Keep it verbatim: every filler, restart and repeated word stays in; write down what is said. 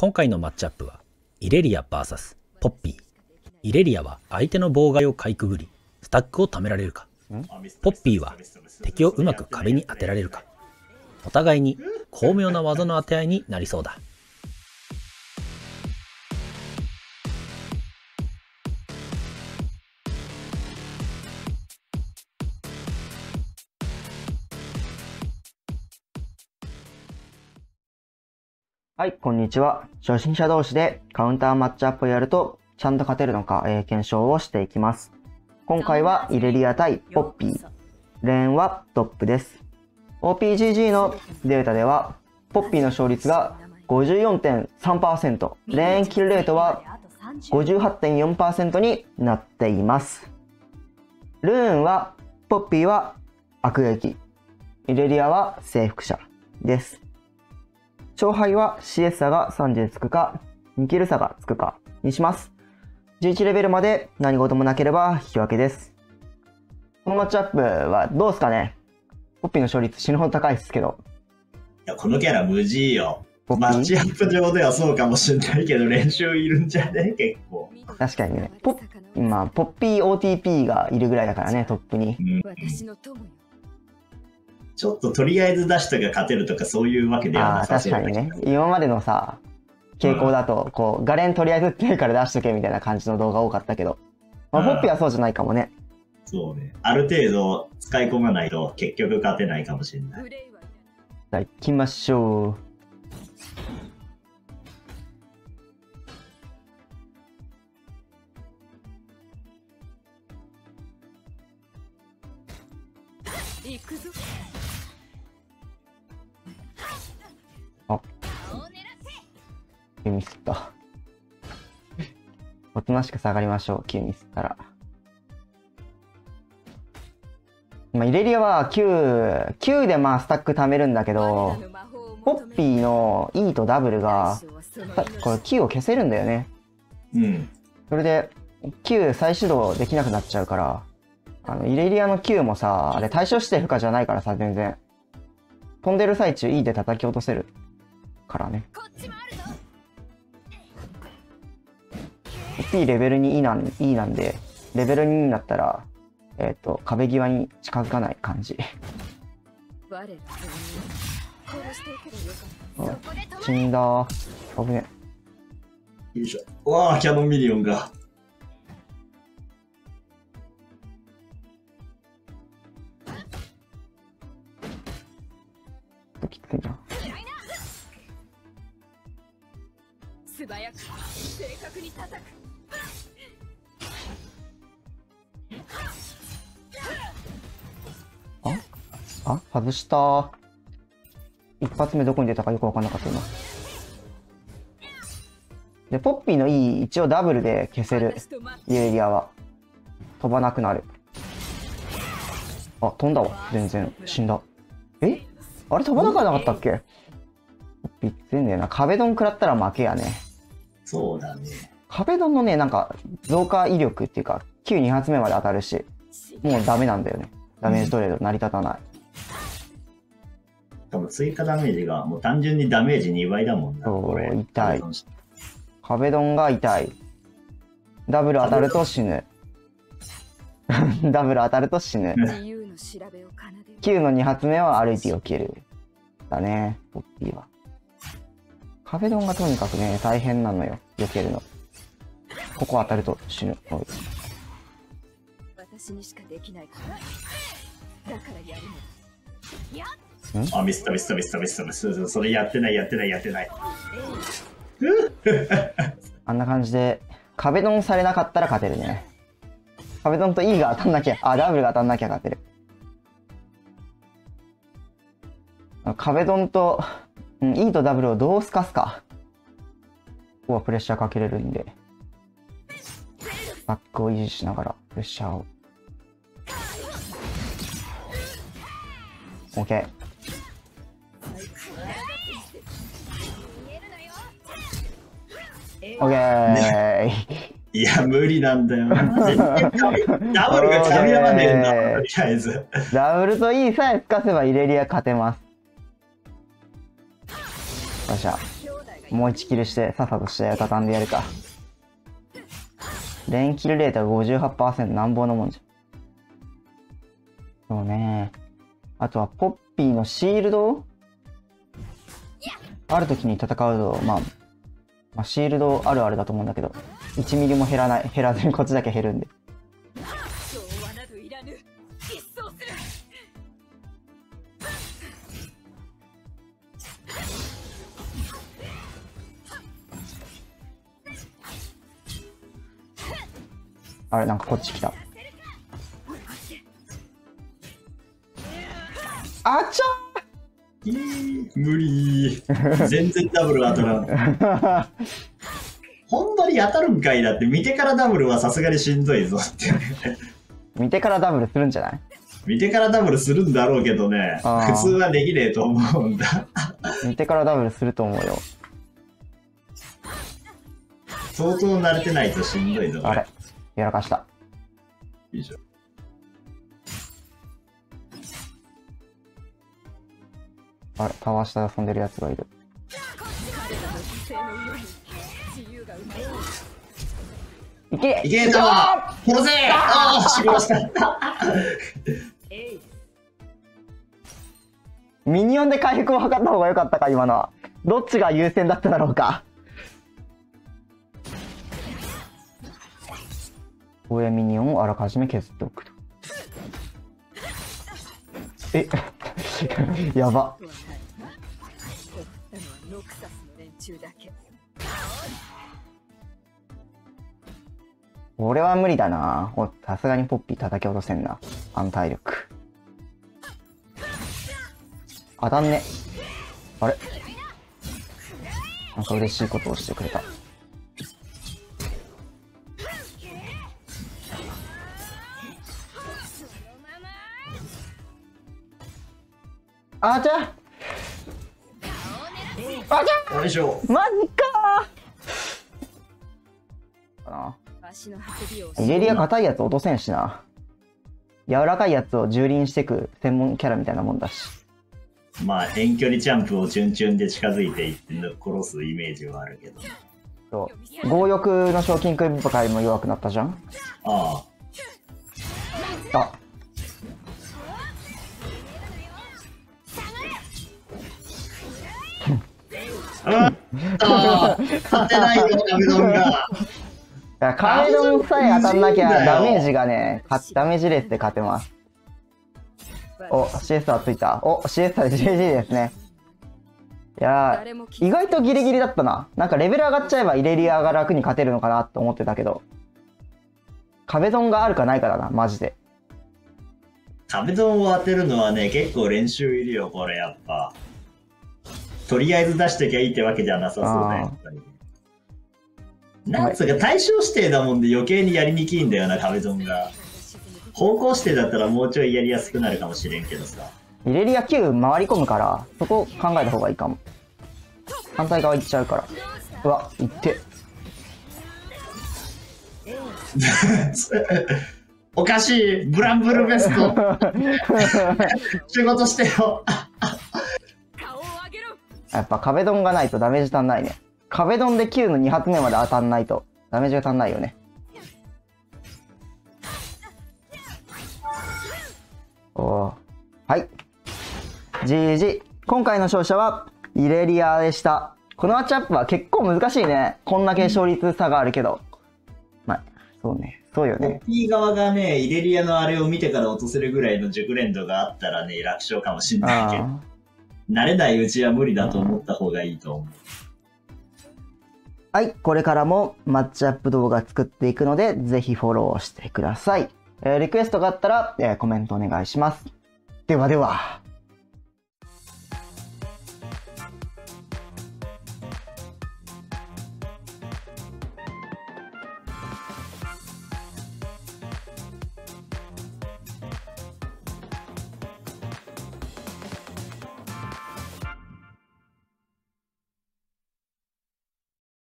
今回のマッチアップはイレリア ブイエス ポッピー。イレリアは相手の妨害をかいくぐりスタックを貯められるか、ポッピーは敵をうまく壁に当てられるか、お互いに巧妙な技の当て合いになりそうだ。はい、こんにちは。初心者同士でカウンターマッチアップをやるとちゃんと勝てるのか、えー、検証をしていきます。今回はイレリア対ポッピー。レーンはドップです。オーピージージー のデータでは、ポッピーの勝率が ごじゅうよんてんさんパーセント、レーンキルレートは ごじゅうはちてんよんパーセント になっています。ルーンは、ポッピーは悪役、イレリアは征服者です。勝敗は シーエス 差がさんじゅうつくか、にキル差がつくかにします。じゅういちレベルまで何事もなければ引き分けです。このマッチアップはどうですかね？ポッピーの勝率死ぬほど高いですけど。いや、このキャラ無事よ。マッチアップ上ではそうかもしれないけど、練習いるんじゃね結構。確かにね。ポッ、まあ、ポッピー オーティーピー がいるぐらいだからね、トップに。うん、ちょっととりあえず出しとか勝てるとかそういうわけではなさそうだけど。確かにね。今までのさ、傾向だと、こう、ガレンとりあえず手から出しとけみたいな感じの動画多かったけど、まあ、ポッピーはそうじゃないかもね。そうね。ある程度使い込まないと結局勝てないかもしれない。じゃあ行きましょう。行くぞ。あ。急ミスった。おとなしく下がりましょう。急ミスったら。まあ、イレリアはきゅう、きゅうでまあスタック貯めるんだけど、ポッピーの E と W が、これきゅうを消せるんだよね。うん。それで、きゅう再始動できなくなっちゃうから、あのイレリアの Q もさ、あれ対処して負荷じゃないからさ、全然。飛んでる最中 E で叩き落とせるからね。P レベルに E なん、E なんで、レベルにになったら、えっと壁際に近づかない感じ。死んだ。危ね。よいしょ。わあ、キャノンミリオンが。きついな。素早く正確に叩く。あ、外した。一発目どこに出たかよく分かんなかった今で。ポッピーの E 一応ダブルで消せる。イレリアは飛ばなくなる。あ、飛んだわ。全然死んだ。え、あれ飛ばなくなかったっけ？ポッピー強いんだよな。壁ドン食らったら負けやね。そうだね。壁ドンのね、なんか増加威力っていうか、きゅうに発目まで当たるし、もうダメなんだよね。ダメージトレード成り立たない。うん、多分追加ダメージがもう単純にダメージにばいだもんな。そう、痛い。壁ドンが痛い。ダブル当たると死ぬ。ダブル当たると死ぬ。きゅうのに発目は歩いて避ける。だね、ポッピーは。壁ドンがとにかくね、大変なのよ、避けるの。ここ当たると死ぬ。私にしかできないから。だからやるの。やっあ、ミスったミスったミスったミスったミスった。それやってないやってないやってない。あんな感じで、壁ドンされなかったら勝てるね。壁ドンと E が当たんなきゃ、あ、ダブルが当たんなきゃ勝てる。壁ドンと、うん、E と W をどうすかすか。ここはプレッシャーかけれるんで、バックを維持しながらプレッシャーを。オッケー。オッケー。いや、無理なんだよな。全然ダブルが噛み合わねえんだ。とりあえずダブルと E さえつかせばイレリア勝てます。よっしゃ。もういちキルしてさっさと試合を畳んでやるか。連キルレートは ごじゅうはちパーセント なんぼのもんじゃん。そうね。あとはポッピーのシールドある時に戦うと、まあ、まあ、シールドあるあるだと思うんだけど、いちミリも減らない、減らずにこっちだけ減るんで。あれ、なんかこっち来た。あちゃー無理ー全然ダブル当たらんほんまに当たるんかい。だって見てからダブルはさすがにしんどいぞって見てからダブルするんじゃない？見てからダブルするんだろうけどね、普通はできねえと思うんだ見てからダブルすると思うよ。相当慣れてないとしんどいぞ。あれやらかした。いいじゃん。あれ、タワー下で遊んでるやつがいる。いけいけ、タワー殺せ。ああ、死亡したミニオンで回復を図った方が良かったか、今のは。どっちが優先だっただろうか。親ミニオンをあらかじめ削っておくと。えやば。俺は無理だな。さすがにポッピー叩き落とせんな。あの体力当たんね。あれ、なんか嬉しいことをしてくれた。あちゃあちゃ、よいしょ。マジかー。イレリア硬いやつ落とせんしな。柔らかいやつを蹂躙してく専門キャラみたいなもんだし。まあ遠距離ジャンプをチュンチュンで近づいていって殺すイメージはあるけど。そう。強欲の賞金首ばかりも弱くなったじゃん。ああ。あ。ああ、勝てないよ、壁ドンが。壁ドンさえ当たんなきゃダメージがね、ダメージレスで勝てます。お、シエスターついた。お、シエスターで ジェージー ですね。いやー、意外とギリギリだったな。なんかレベル上がっちゃえばイレリアが楽に勝てるのかなと思ってたけど、壁ドンがあるかないかだな、マジで。壁ドンを当てるのはね、結構練習いるよ、これやっぱ。とりあえず出してきゃいいってわけじゃなさそうね。やっぱりなんつうか対象指定だもんで余計にやりにくいんだよな、壁ドンが。方向指定だったらもうちょいやりやすくなるかもしれんけどさ。イレリアきゅう回り込むからそこ考えた方がいいかも。反対側行っちゃうから。うわ行っておかしい。ブランブルベスト仕事してよやっぱ壁ドンがないとダメージ足んないね。壁ドンできゅうのに発目まで当たんないとダメージが足んないよね。おお、はい ジージー。 今回の勝者はイレリアでした。このマッチアップは結構難しいね。こんだけ勝率差があるけど、まあそうね、そうよね。 P 側がね、イレリアのあれを見てから落とせるぐらいの熟練度があったらね、楽勝かもしんないけど、慣れないうちは無理だと思った方がいいと思う。はい、これからもマッチアップ動画作っていくので、ぜひフォローしてください。えー、リクエストがあったら、えー、コメントお願いします。ではでは。